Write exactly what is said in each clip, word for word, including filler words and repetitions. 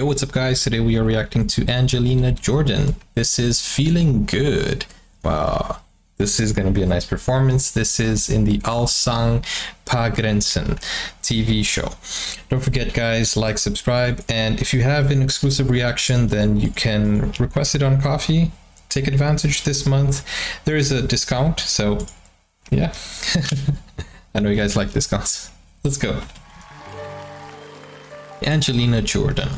Yo, what's up guys? Today we are reacting to Angelina Jordan. This is Feeling Good. Wow, this is going to be a nice performance. This is in the Allsang På Grensen T V show. Don't forget guys, like, subscribe, and if you have an exclusive reaction, then you can request it on Ko-fi. Take advantage this month. There is a discount, so yeah. I know you guys like discounts. Let's go. Angelina Jordan.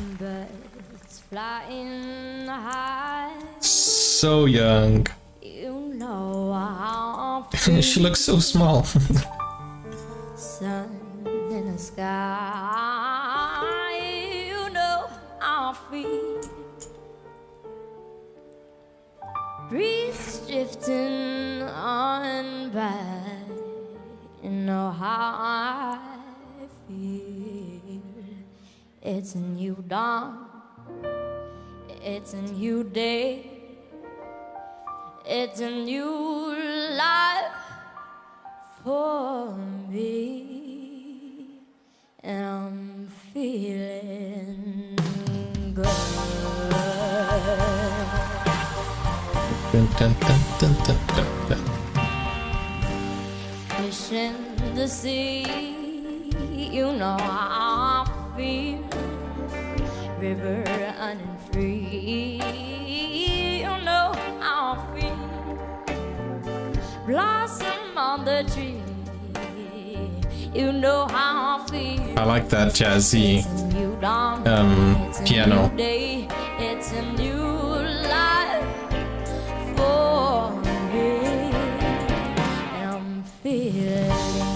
So young. You know how she looks so small. Sun in the sky. You know how I feel. Breeze drifting on by. You know how I feel. It's a new dawn. It's a new day. It's a new life for me. And I'm feeling good. Dun, dun, dun, dun, dun, dun. Fish in the sea, you know how I feel. River running free, you know how I feel. Blossom on the tree, you know how I feel. I like that jazzy um piano. It's a new life for me. I'm feeling good.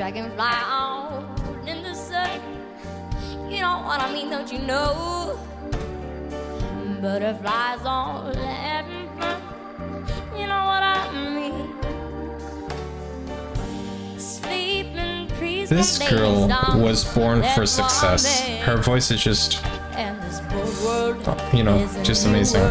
I can fly out in the sun. You know what I mean, don't you know? Butterflies all having fun. You know what I mean? Sleeping trees. This girl was born for success. Her voice is just, you know, just amazing.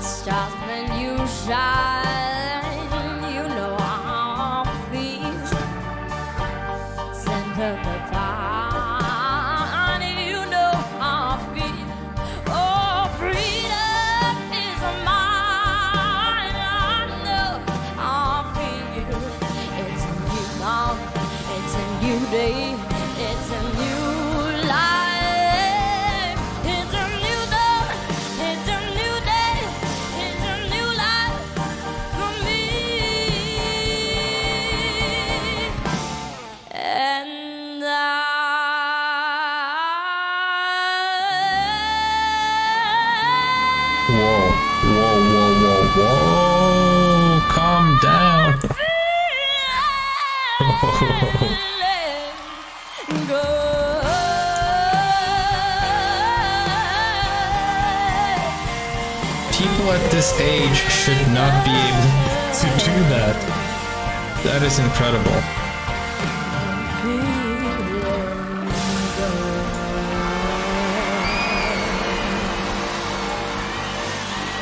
Stars when you shine, you know how I feel. Send her the party, you know how I feel. Oh, freedom is mine, I know how I feel. It's a new dawn, it's a new day, it's a new life. Whoa, whoa, whoa, whoa, whoa, calm down. People at this age should not be able to do that. That is incredible.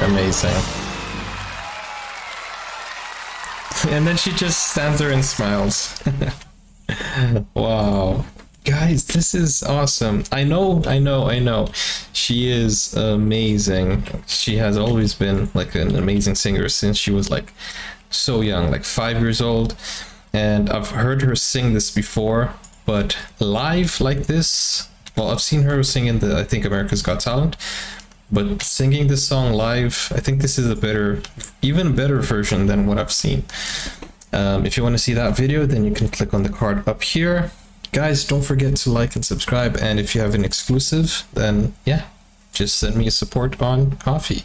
Amazing. And then she just stands there and smiles. Wow. Guys, this is awesome. I know, I know, I know. She is amazing. She has always been like an amazing singer since she was like so young, like five years old. And I've heard her sing this before, but live like this, well, I've seen her sing in the, I think, America's Got Talent. But singing this song live, I think this is a better, even better version than what I've seen. Um, if you want to see that video, then you can click on the card up here. Guys, don't forget to like and subscribe. And if you have an exclusive, then yeah, just send me a support on Ko-fi.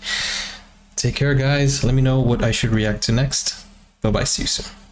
Take care, guys. Let me know what I should react to next. Bye-bye. See you soon.